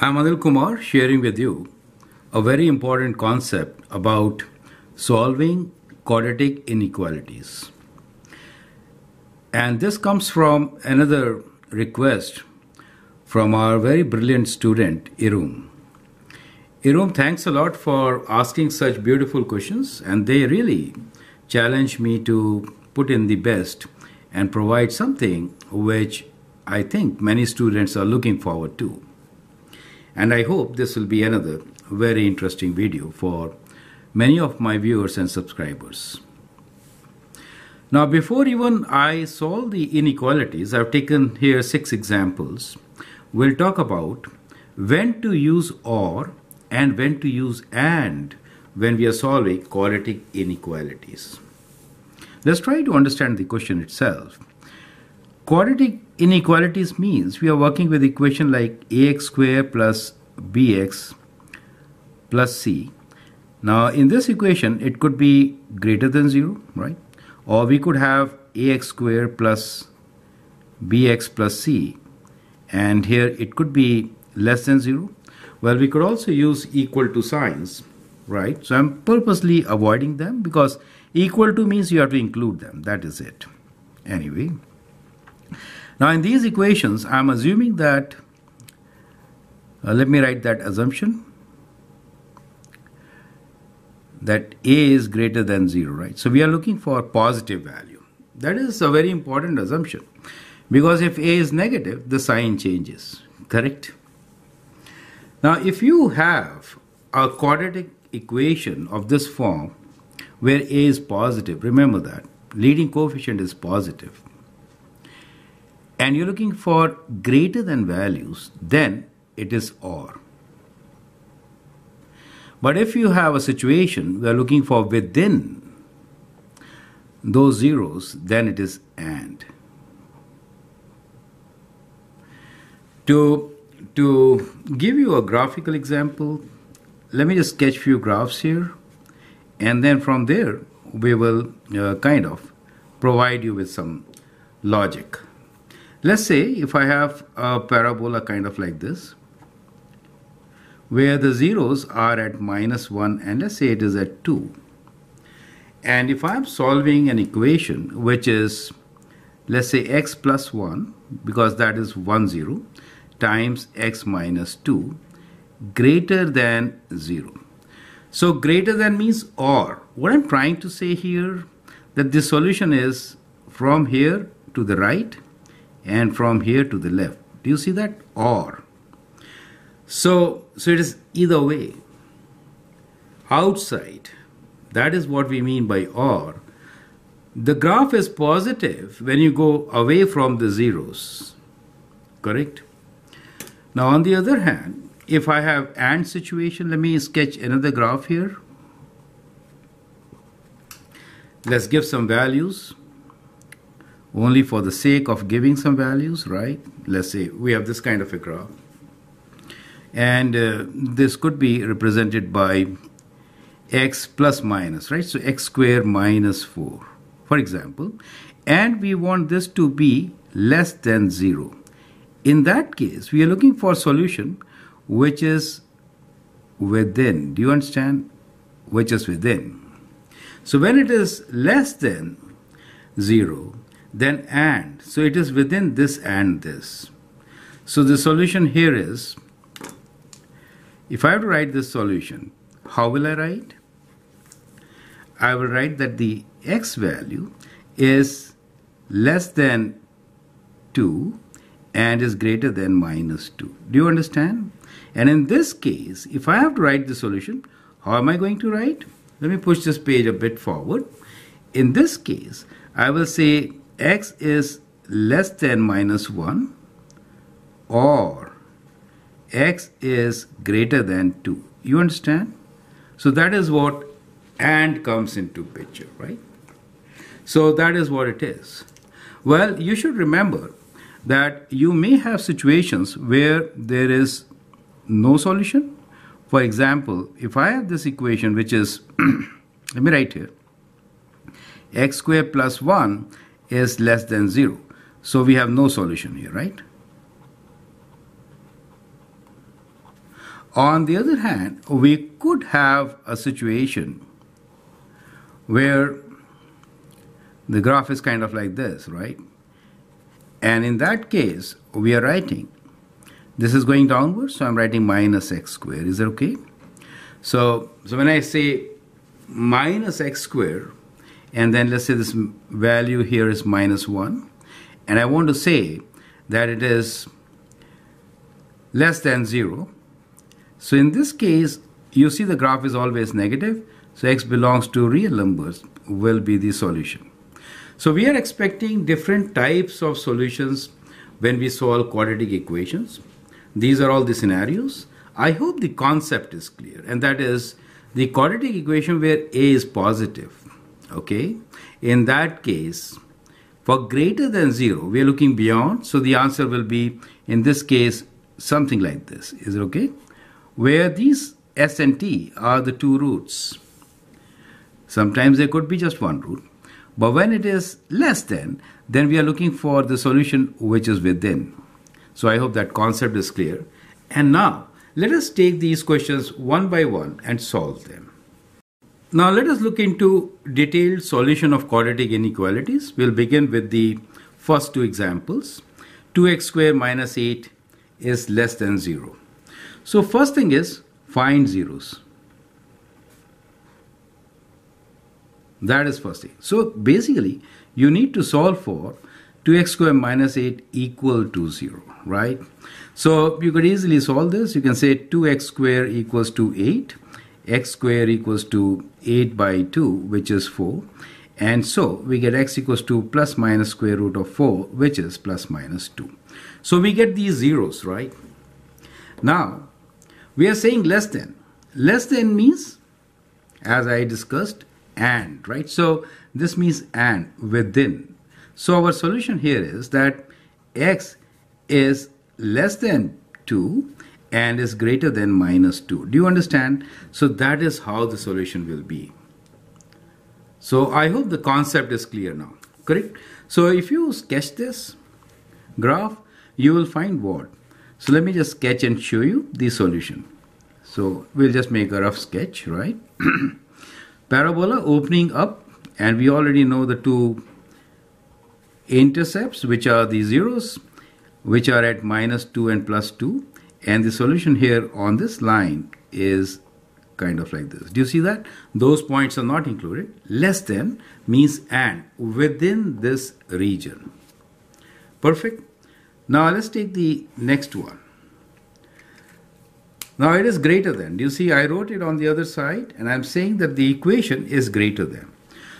I'm Anil Kumar sharing with you a very important concept about solving quadratic inequalities. And this comes from another request from our very brilliant student, Irum. Irum, thanks a lot for asking such beautiful questions, and they really challenge me to put in the best and provide something which I think many students are looking forward to. And I hope this will be another very interesting video for many of my viewers and subscribers. Now, before even I solve the inequalities, I've taken here 6 examples. We'll talk about when to use or and when to use and when we are solving quadratic inequalities. Let's try to understand the question itself. Quadratic inequalities means we are working with equation like ax square plus bx plus c. Now in this equation it could be greater than 0, right? Or we could have ax square plus bx plus c, and here it could be less than 0. Well, we could also use equal to signs, right? So I'm purposely avoiding them because equal to means you have to include them, that is it. Anyway, now in these equations, I'm assuming that, let me write that assumption, that a is greater than 0, right? So we are looking for a positive value. That is a very important assumption, because if a is negative, the sign changes, correct? Now if you have a quadratic equation of this form where a is positive, remember that, leading coefficient is positive, and you're looking for greater than values, then it is or. But if you have a situation we are looking for within those zeros, then it is and. To give you a graphical example, let me just sketch few graphs here, and then from there we will kind of provide you with some logic. Let's say if I have a parabola kind of like this, where the zeros are at -1 and let's say it is at 2. And if I'm solving an equation which is, let's say x plus 1, because that is 1, 0, times x minus 2 greater than 0. So greater than means or. What I'm trying to say here, that the solution is from here to the right and from here to the left. Do you see that? Or. So it is either way, outside. That is what we mean by or. The graph is positive when you go away from the zeros, correct? Now on the other hand, if I have and situation, let me sketch another graph here. Let's give some values. Only for the sake of giving some values, right? Let's say we have this kind of a graph. And this could be represented by x plus minus, right? So x square minus 4, for example. And we want this to be less than 0. In that case, we are looking for a solution which is within. Do you understand? Which is within. So when it is less than 0, then and. So it is within this and this. So the solution here is, if I have to write this solution, how will I write? I will write that the x value is less than 2 and is greater than -2. Do you understand? And in this case, if I have to write the solution, how am I going to write? Let me push this page a bit forward. In this case, I will say x is less than -1 or x is greater than 2. You understand? So that is what and comes into picture, right? So that is what it is. Well, you should remember that you may have situations where there is no solution. For example, if I have this equation which is, let me write here, x square plus 1 is less than 0. So we have no solution here, right? On the other hand, we could have a situation where the graph is kind of like this, right? And in that case, we are writing, this is going downwards, so I'm writing minus x square. Is that okay? So when I say minus x square, and then let's say this value here is -1, and I want to say that it is less than 0. So in this case, you see the graph is always negative, so x belongs to real numbers will be the solution. So we are expecting different types of solutions when we solve quadratic equations. These are all the scenarios. I hope the concept is clear, and that is the quadratic equation where a is positive. Okay, in that case, for greater than 0, we are looking beyond, so the answer will be, in this case, something like this. Is it okay? Where these s and t are the two roots. Sometimes there could be just one root, but when it is less than, then we are looking for the solution which is within. So I hope that concept is clear. And now, let us take these questions one by one and solve them. Now let us look into detailed solution of quadratic inequalities. We'll begin with the first two examples. 2x square minus 8 is less than 0. So first thing is find zeros. That is first thing. So basically you need to solve for 2x square minus 8 equal to 0, right? So you could easily solve this. You can say 2x square equals to 8. X square equals to 8 by 2, which is 4, and so we get x equals to plus minus square root of 4, which is plus minus 2. So we get these zeros, right? Now we are saying less than. Less than means, as I discussed, and, right? So this means and within. So our solution here is that x is less than 2 and is greater than -2. Do you understand? So that is how the solution will be. So I hope the concept is clear now, correct? So if you sketch this graph, you will find what? So let me just sketch and show you the solution. So we'll just make a rough sketch, right? Parabola opening up, and we already know the two intercepts, which are the zeros, which are at -2 and +2. And the solution here on this line is kind of like this. Do you see that? Those points are not included. Less than means and within this region. Perfect. Now let's take the next one. Now it is greater than. Do you see I wrote it on the other side, and I'm saying that the equation is greater than.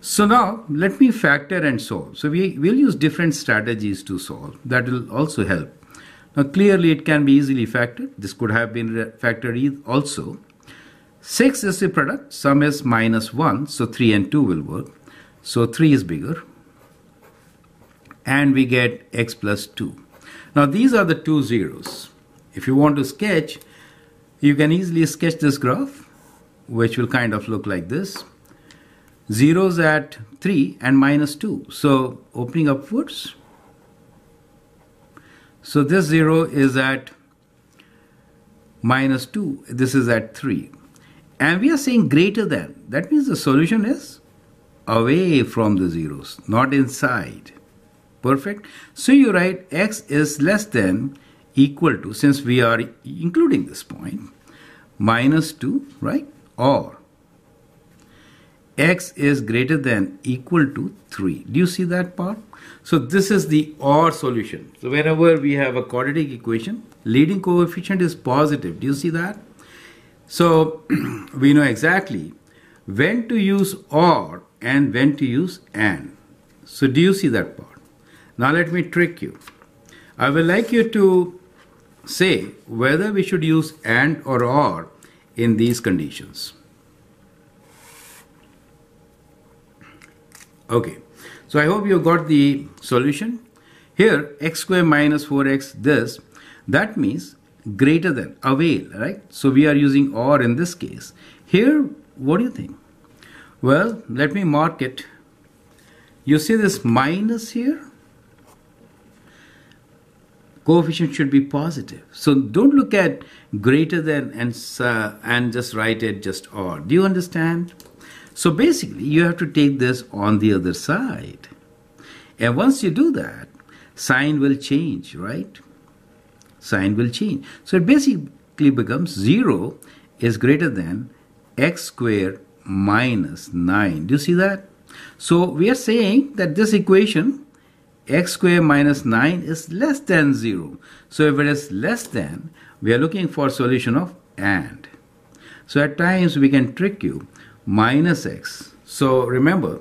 So now let me factor and solve. So we'll use different strategies to solve. That will also help. Now clearly it can be easily factored. This could have been factored also. 6 is the product, sum is -1, so 3 and 2 will work. So 3 is bigger, and we get x plus 2. Now these are the two zeros. If you want to sketch, you can easily sketch this graph, which will kind of look like this. Zeros at 3 and -2, so opening upwards. So this 0 is at -2, this is at 3. And we are saying greater than. That means the solution is away from the zeros, not inside. Perfect. So you write x is less than equal to, since we are including this point, -2, right? Or x is greater than equal to 3. Do you see that part? So this is the OR solution. So whenever we have a quadratic equation, leading coefficient is positive. Do you see that? So we know exactly when to use OR and when to use AND. So do you see that part? Now let me trick you. I would like you to say whether we should use AND or OR in these conditions. Okay, so I hope you got the solution. Here, x square minus 4x, this, that means greater than, away, right? So we are using OR in this case. Here, what do you think? Well, let me mark it. You see this minus here? coefficient should be positive. So don't look at greater than and just write it just odd. Do you understand? So basically you have to take this on the other side. And once you do that, sign will change, right? Sign will change. So it basically becomes 0 is greater than x squared minus 9. Do you see that? So we are saying that this equation x squared minus 9 is less than 0. So if it is less than, we are looking for solution of and. So at times we can trick you, minus x. So remember,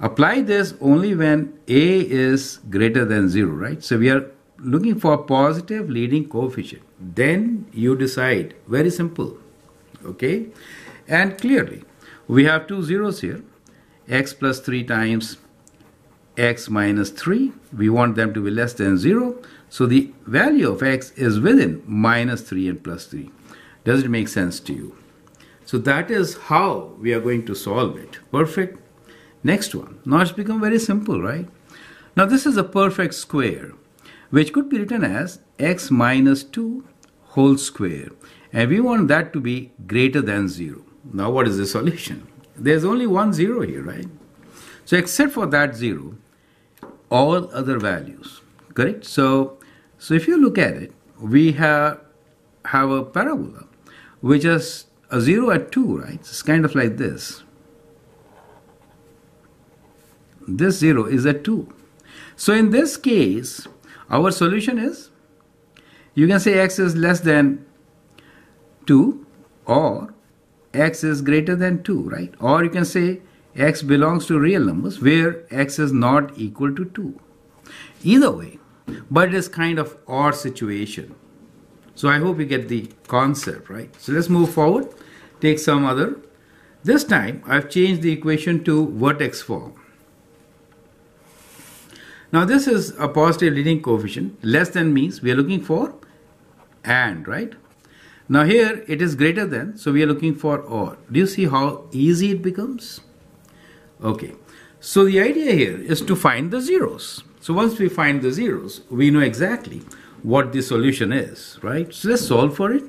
apply this only when a is greater than 0, right? So we are looking for positive leading coefficient. Then you decide. Very simple. Okay? And clearly, we have two zeros here. X plus 3 times x minus 3. We want them to be less than 0. So the value of x is within minus 3 and plus 3. Does it make sense to you? So that is how we are going to solve it. Perfect. Next one. Now it's become very simple, right? Now this is a perfect square, which could be written as x minus 2 whole square. And we want that to be greater than 0. Now what is the solution? There's only one 0 here, right? So except for that 0, all other values, correct? So if you look at it, we have a parabola, which is a 0 at 2, right? It's kind of like this. This 0 is at 2. So in this case, our solution is, you can say x is less than 2 or x is greater than 2, right? Or you can say x belongs to real numbers where x is not equal to 2. Either way, but it is kind of odd situation. So I hope you get the concept, right? So let's move forward. Take some other. This time I've changed the equation to vertex form. Now this is a positive leading coefficient. Less than means we are looking for and, right? Now here it is greater than, so we are looking for or. Do you see how easy it becomes? Okay. So the idea here is to find the zeros. So once we find the zeros, we know exactly what the solution is, right? So let's solve for it.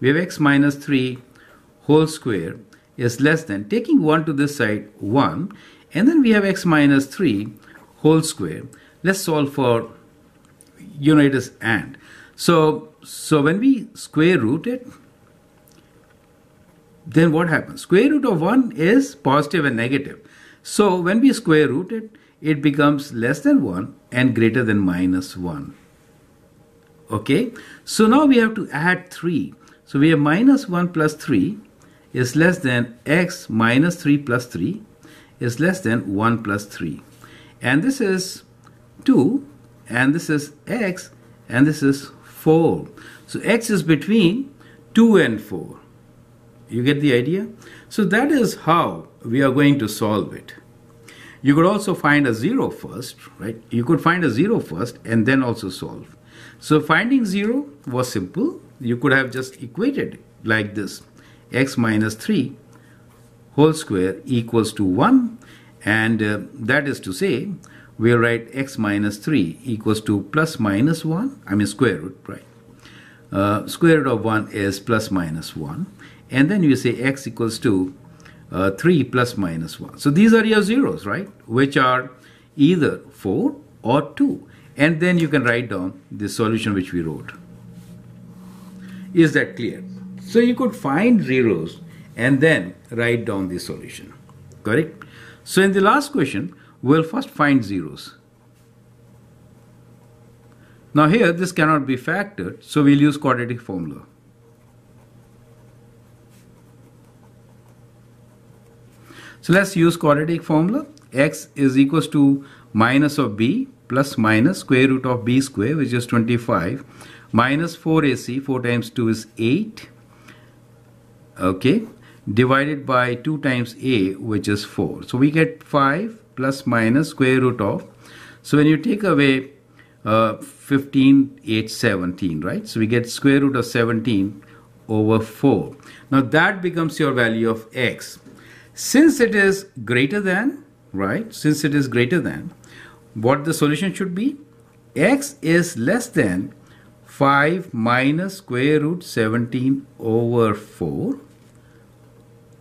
We have x minus 3 whole square is less than, taking 1 to this side, 1. And then we have x minus 3 whole square. Let's solve for, you know, it is and. So when we square root it, then what happens? Square root of 1 is positive and negative. So when we square root it, it becomes less than 1 and greater than minus 1. Okay, so now we have to add 3. So we have minus 1 plus 3 is less than x minus 3 plus 3 is less than 1 plus 3. And this is 2, and this is x, and this is 4. So x is between 2 and 4. You get the idea? So that is how we are going to solve it. You could also find a 0 first, right? You could find a 0 first and then also solve. So finding 0 was simple. You could have just equated like this. X minus 3 whole square equals to 1. And that is to say, we'll write x minus 3 equals to plus minus 1. I mean square root, right? Square root of 1 is plus minus 1. And then you say x equals to 3 plus minus 1. So these are your zeros, right? Which are either 4 or 2. And then you can write down the solution which we wrote. Is that clear? So you could find zeros and then write down the solution. Correct? So in the last question, we'll first find zeros. Now here, this cannot be factored, so we'll use quadratic formula. So let's use quadratic formula. X is equals to minus of b plus minus square root of b square, which is 25, minus 4ac, 4 times 2 is 8, okay, divided by 2 times a, which is 4. So we get 5 plus minus square root of, so when you take away 15, 8, 17, right? So we get square root of 17 over 4. Now that becomes your value of x. Since it is greater than, right? Since it is greater than, what the solution should be? x is less than 5 minus square root 17 over 4,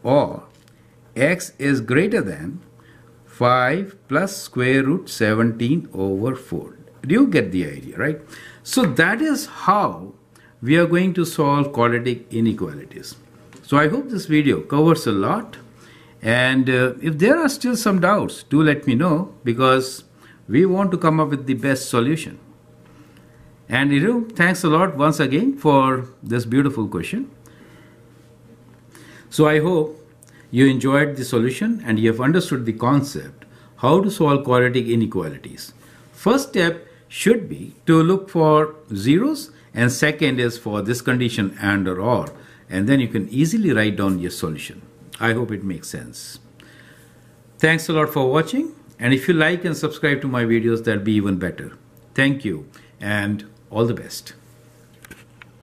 or x is greater than 5 plus square root 17 over 4. Do you get the idea, right? So that is how we are going to solve quadratic inequalities. So I hope this video covers a lot, and if there are still some doubts, do let me know, because we want to come up with the best solution. And Irum, thanks a lot once again for this beautiful question. So I hope you enjoyed the solution and you have understood the concept how to solve quadratic inequalities. First step should be to look for zeros, and second is for this condition and or or, and then you can easily write down your solution. I hope it makes sense. Thanks a lot for watching, and if you like and subscribe to my videos, that'll be even better. Thank you and all the best.